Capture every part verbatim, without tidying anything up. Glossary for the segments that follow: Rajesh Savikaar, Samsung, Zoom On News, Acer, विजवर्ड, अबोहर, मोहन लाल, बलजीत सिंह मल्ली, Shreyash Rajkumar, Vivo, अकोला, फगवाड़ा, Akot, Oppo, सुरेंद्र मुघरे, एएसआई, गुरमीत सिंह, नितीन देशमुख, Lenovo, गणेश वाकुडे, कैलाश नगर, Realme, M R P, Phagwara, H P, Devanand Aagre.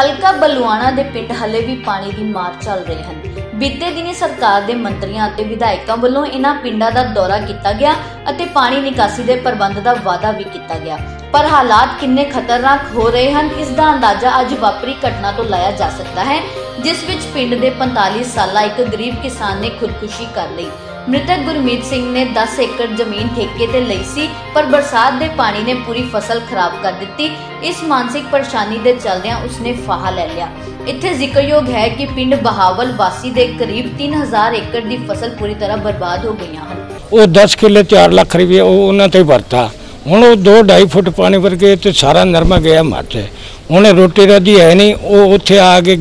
हल्का बलुआणा दे पिंड हले भी पानी की मार चल रही है। बीते दिनी सरकार के मंत्रियों और विधायकों वालों इन्हां पिंडां दा दौरा किया गया और पानी निकासी के प्रबंध का वादा भी किया गया, पर हालात किन्ने खतरनाक हो रहे हैं इसका अंदाजा अज वापरी घटना तो लाया जा सकता है, जिस विच पिंड दे पैंतालीस साला एक गरीब किसान ने खुदकुशी कर ली। मृतक गुरमीत सिंह ने दस एकड़ जमीन ठेके ते लई सी, पर बरसात दे पानी ने पूरी फसल खराब कर दिती। इस मानसिक परेशानी दे चलदियां उसने फाहा ले लिया। इत्थे जिक्रयोग है कि पिंड बहावल वासी दे करीब तीन हजार एकड़ दी फसल पूरी तरह बर्बाद हो गई है। वो दस किले चार लाख रुपया उन्होंने ते वरता, हुण वो दो ढाई फुट पानी पर गए तो सारा नरमा गया माते। उन्हें रोटी राधी है नहीं, वो उत्थे आके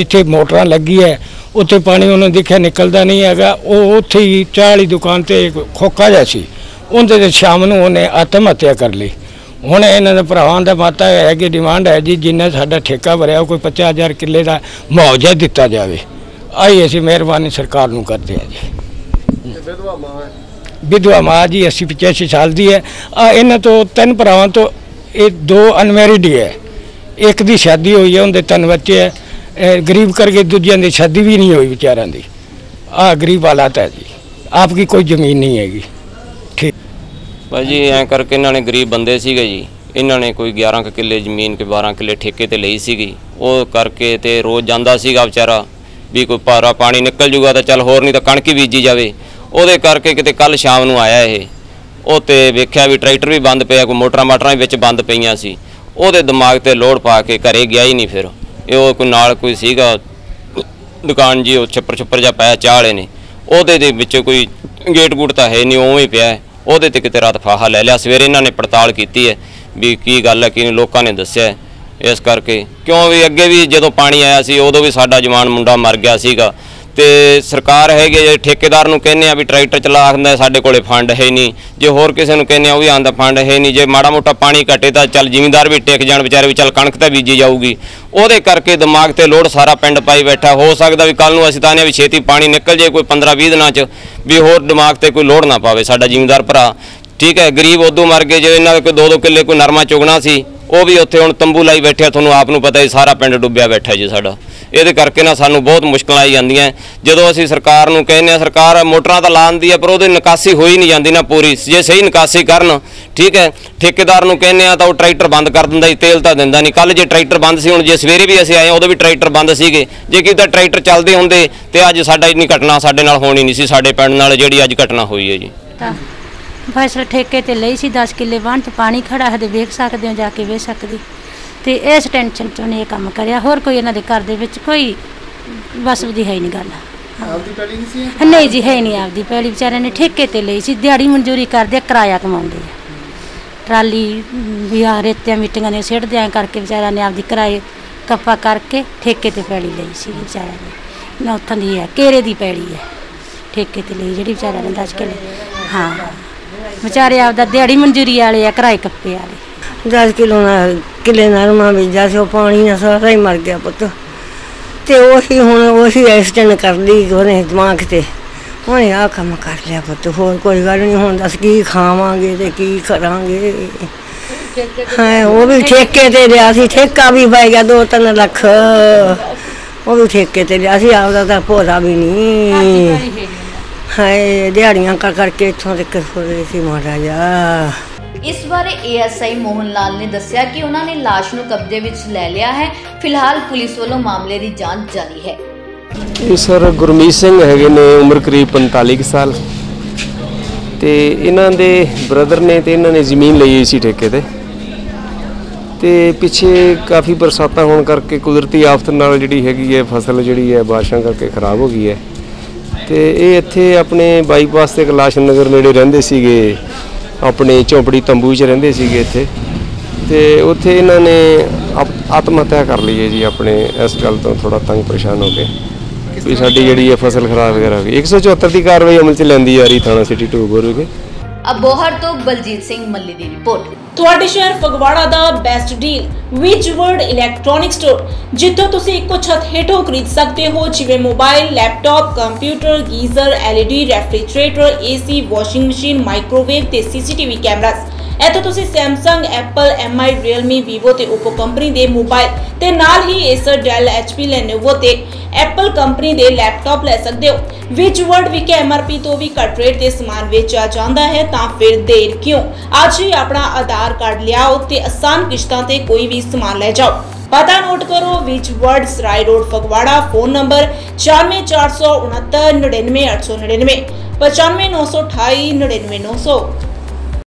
जिथे मोटर लगी है उत्थे पानी उन्हें दिखा निकलता नहीं है। वो उत्थे ही चाह वाली दुकान पर एक खोखा जहा सी, उनके शाम को उन्हें आत्म हत्या कर ली। हुण इन्होंने भरावान का माता है कि डिमांड है जी जिन्ना साडा ठेका भरिया कोई पचास हज़ार किले का मुआवजा दिता जाए। आई असीं मेहरबानी सरकार नूं करदे हां जी। विधवा माँ जी अस्सी पचासी साल की है। इन्हों तो तीन भरावान तो ये दो अनमैरिड है, एक की शादी हुई है, उनके तीन बच्चे है। गरीब करके दूजे की शादी भी नहीं हुई बेचारा की। आ गरीब हालात है जी, आपकी कोई जमीन नहीं हैगी। ठीक भाजी ऐ करके इन्होंने गरीब बंदे सीगे जी, इन्होंने कोई ग्यारह किले जमीन के बारह किले ठेके ते लई सीगी। वो करके ते रोज़ जांदा सीगा बेचारा भी कोई भारा पानी निकल जूगा तो चल होर, नहीं तो कणक ही बीजी जाए। ਉਹਦੇ ਕਰਕੇ ਕਿਤੇ ਕੱਲ ਸ਼ਾਮ ਨੂੰ ਆਇਆ ਇਹ, ਉਹ ਤੇ ਵੇਖਿਆ ਵੀ ਟਰੈਕਟਰ ਵੀ ਬੰਦ ਪਿਆ, ਕੋਈ ਮੋਟਰਾਂ ਮਾਟਰਾਂ ਵਿੱਚ ਬੰਦ ਪਈਆਂ ਸੀ। ਉਹਦੇ ਦਿਮਾਗ ਤੇ ਲੋਡ ਪਾ ਕੇ ਘਰੇ ਗਿਆ ਹੀ ਨਹੀਂ। ਫਿਰ ਇਹ ਉਹ ਕੋਈ ਨਾਲ ਕੋਈ ਸੀਗਾ ਦੁਕਾਨ ਜੀ, ਉਹ ਛੱਪਰ ਛੱਪਰ ਜਿਹਾ ਪਾਇਆ ਚਾਹਲੇ ਨੇ, ਉਹਦੇ ਦੇ ਵਿੱਚ ਕੋਈ ਗੇਟ ਗੂਟ ਤਾਂ ਹੈ ਨਹੀਂ, ਉਵੇਂ ਹੀ ਪਿਆ। ਉਹਦੇ ਤੇ ਕਿਤੇ ਰਾਤ ਫਾਹਾ ਲੈ ਲਿਆ। ਸਵੇਰੇ ਇਹਨਾਂ ਨੇ ਪੜਤਾਲ ਕੀਤੀ ਹੈ ਵੀ ਕੀ ਗੱਲ ਹੈ ਕਿ ਲੋਕਾਂ ਨੇ ਦੱਸਿਆ। ਇਸ ਕਰਕੇ ਕਿਉਂ ਵੀ ਅੱਗੇ ਵੀ ਜਦੋਂ ਪਾਣੀ ਆਇਆ ਸੀ ਉਦੋਂ ਵੀ ਸਾਡਾ ਜਵਾਨ ਮੁੰਡਾ ਮਰ ਗਿਆ ਸੀਗਾ। तो सरकार है ठेकेदार नूं कहने भी ट्रैक्टर चला आखदा साडे कोले फंड है नहीं, जे होर किसी नूं कहने भी आंदा फंड है नहीं। जे माड़ा मोटा पानी घटे तो चल जिमींदार भी टेक जाण बेचारे भी, चल कणक तो बीजी जाऊगी। उहदे करके दिमाग ते लोड सारा पिंड पाई बैठा। हो सकता भी कल नूं असीं तां भी छेती पानी निकल जाए कोई पंद्रह बीस दिनां च, भी होर दिमाग ते कोई लोड ना पावे साडा जिमींदार भरा। ठीक है, गरीब उदों मर गए जे इन्हां दे कोई दो दो किले कोई नरमा चुगना सी, ਉਹ ਵੀ ਉੱਥੇ ਹੁਣ ਤੰਬੂ ਲਾਈ ਬੈਠਿਆ। ਤੁਹਾਨੂੰ ਆਪ ਨੂੰ ਪਤਾ ਹੀ ਸਾਰਾ ਪਿੰਡ ਡੁੱਬਿਆ ਬੈਠਾ ਜੀ ਸਾਡਾ। ਇਹਦੇ ਕਰਕੇ ਨਾ ਸਾਨੂੰ ਬਹੁਤ ਮੁਸ਼ਕਲਾਂ ਆਈ ਜਾਂਦੀਆਂ। ਜਦੋਂ ਅਸੀਂ ਸਰਕਾਰ ਨੂੰ ਕਹਿੰਦੇ ਆ, ਸਰਕਾਰ ਮੋਟਰਾਂ ਤਾਂ ਲਾਉਂਦੀ ਆ ਪਰ ਉਹਦੀ ਨਿਕਾਸੀ ਹੋਈ ਨਹੀਂ ਜਾਂਦੀ ਨਾ ਪੂਰੀ। ਜੇ ਸਹੀ ਨਿਕਾਸੀ ਕਰਨ, ਠੀਕ ਹੈ, ਠੇਕੇਦਾਰ ਨੂੰ ਕਹਿੰਦੇ ਆ ਤਾਂ ਉਹ ਟਰੈਕਟਰ ਬੰਦ ਕਰ ਦਿੰਦਾ ਜੀ, ਤੇਲ ਤਾਂ ਦਿੰਦਾ ਨਹੀਂ। ਕੱਲ ਜੇ ਟਰੈਕਟਰ ਬੰਦ ਸੀ, ਹੁਣ ਜੇ ਸਵੇਰੇ ਵੀ ਅਸੀਂ ਆਏ ਉਦੋਂ ਵੀ ਟਰੈਕਟਰ ਬੰਦ ਸੀਗੇ। ਜੇ ਕਿਤੇ ਟਰੈਕਟਰ ਚੱਲਦੇ ਹੁੰਦੇ ਤੇ ਅੱਜ ਸਾਡਾ ਇੰਨੀ ਘਟਨਾ ਸਾਡੇ ਨਾਲ ਹੋਣੀ ਨਹੀਂ ਸੀ, ਸਾਡੇ ਪਿੰਡ ਨਾਲ ਜਿਹੜੀ ਅੱਜ ਘਟਨਾ ਹੋਈ ਹੈ ਜੀ। फसल ठेके ते लई सी दस किले बंद, पानी खड़ा है तो वेख सकते हो जाके वेख सकती। तो इस टेंशन चो ने काम कराया, होर कोई इन्होंने घर दे विच कोई बस दी है नहीं गल। नहीं जी है नहीं आपदी पैली, बेचारे ने ठेके ते लई सी, दिहाड़ी मंजूरी करदे किराया कमाउंदे। ट्राली बिया रेतियां मिट्टियां ने सिटदे ऐ करके बेचारा ने आपदी किराए कप्पा करके ठेके ते पैली लई सी। बेचारा ने ना उत्थों दी है केरे दी पैली है ठेके ते लई, जिहड़ी बेचारा ने दस किले हाँ बेचारे आपका दिहाड़ी मंजूरी वाले किराए कप्पे वाले। दस किलो किले नरमा बीजा से पानी ना सारा ही मर गया पुत। तो उसी हुण उसी एक्सीडेंट कर ली उन्हें दिमाग से, उन्हें आ कम कर लिया पुत। होर कोई गल नहीं, हुण दस की खावांगे ते की करांगे। हाँ वो भी ठेके ते लिया सी, ठेका भी पै गया दो तीन लख, वो भी ठेके ते लिया सी। आपदा तां भोरा भी नहीं हाय, दिहाड़ियां कर करके इत्थों तक हो रही थी महाराजा। इस बारे एएसआई मोहन लाल ने दस्सिया कि उन्होंने लाश नूं कब्जे विच ले लिया है। फिलहाल पुलिस वालों मामले की जांच जारी है। सर गुरमीत सिंह हैगे ने, उम्र करीब पैंतालीस साल, ते इन्हां दे ब्रदर ने ते इन्हां ने जमीन लई सी ठेके ते। ते पिछे काफ़ी बरसातां होण करके कुदरती आफत नाल जिहड़ी हैगी है फसल जिहड़ी है बारिशां करके खराब हो गई है। तो ये इत्थे अपने बाईपास से कैलाश नगर नेड़े रहिंदे सीगे, अपने झोंपड़ी तंबू च रहिंदे सीगे इत्थे। ते उत्थे इन्हां ने आत्म हत्या कर ली है जी, अपने इस गल तो थोड़ा तंग परेशान हो गए भी साडी जिहड़ी है फसल खराब वगैरह हो गई। एक सौ चौहत्तर की कार्रवाई अमल च लैंदी आ रही थाना सिटी टू गोरू के। अबोहर तो बलजीत सिंह मल्ली की रिपोर्ट। ਤੁਹਾਡੇ ਸ਼ਹਿਰ ਫਗਵਾੜਾ ਦਾ ਬੈਸਟ ਡੀਲ ਵਿਚ ਵਰਡ ਇਲੈਕਟ੍ਰੋਨਿਕ ਸਟੋਰ, ਜਿੱਥੋਂ ਤੁਸੀਂ ਇੱਕੋ ਛੱਤ ਹੇਠੋਂ ਖਰੀਦ ਸਕਦੇ ਹੋ, ਜਿਵੇਂ mobile, laptop, computer, geyser, L E D, refrigerator, AC, washing machine, microwave ਤੇ ਸੀਸੀਟੀਵੀ ਕੈਮਰਾਸ। ਇੱਥੇ ਤੁਸੀਂ Samsung, Apple, M I, Realme, Vivo ਤੇ Oppo ਕੰਪਨੀ ਦੇ ਮੋਬਾਈਲ ਤੇ ਨਾਲ ਹੀ Acer, Dell, H P, Lenovo ਤੇ Apple ਕੰਪਨੀ ਦੇ ਲੈਪਟਾਪ ਲੈ ਸਕਦੇ ਹੋ। ਵਿਜਵਰਡ ਵਿਖੇ M R P ਤੋਂ ਵੀ ਘੱਟ ਰੇਟ ਤੇ ਸਮਾਨ ਵੇਚਿਆ ਜਾਂਦਾ ਹੈ, ਤਾਂ ਫਿਰ ਦੇਰ ਕਿਉਂ? ਅੱਜ ਹੀ ਆਪਣਾ ਆਧਾਰ ਕਾਰਡ ਲਿਆਓ ਤੇ ਆਸਾਨ ਕਿਸ਼ਤਾਂ ਤੇ ਕੋਈ ਵੀ ਸਮਾਨ ਲੈ ਜਾਓ। पता नोट करो, विजवर्ड सराय रोड फगवाड़ा। फोन नंबर छियानवे चार सौ उनहत्तर निन्यानवे आठ सौ निन्यानवे पचानवे नौ सौ अठाई निन्यानवे नौ सौ।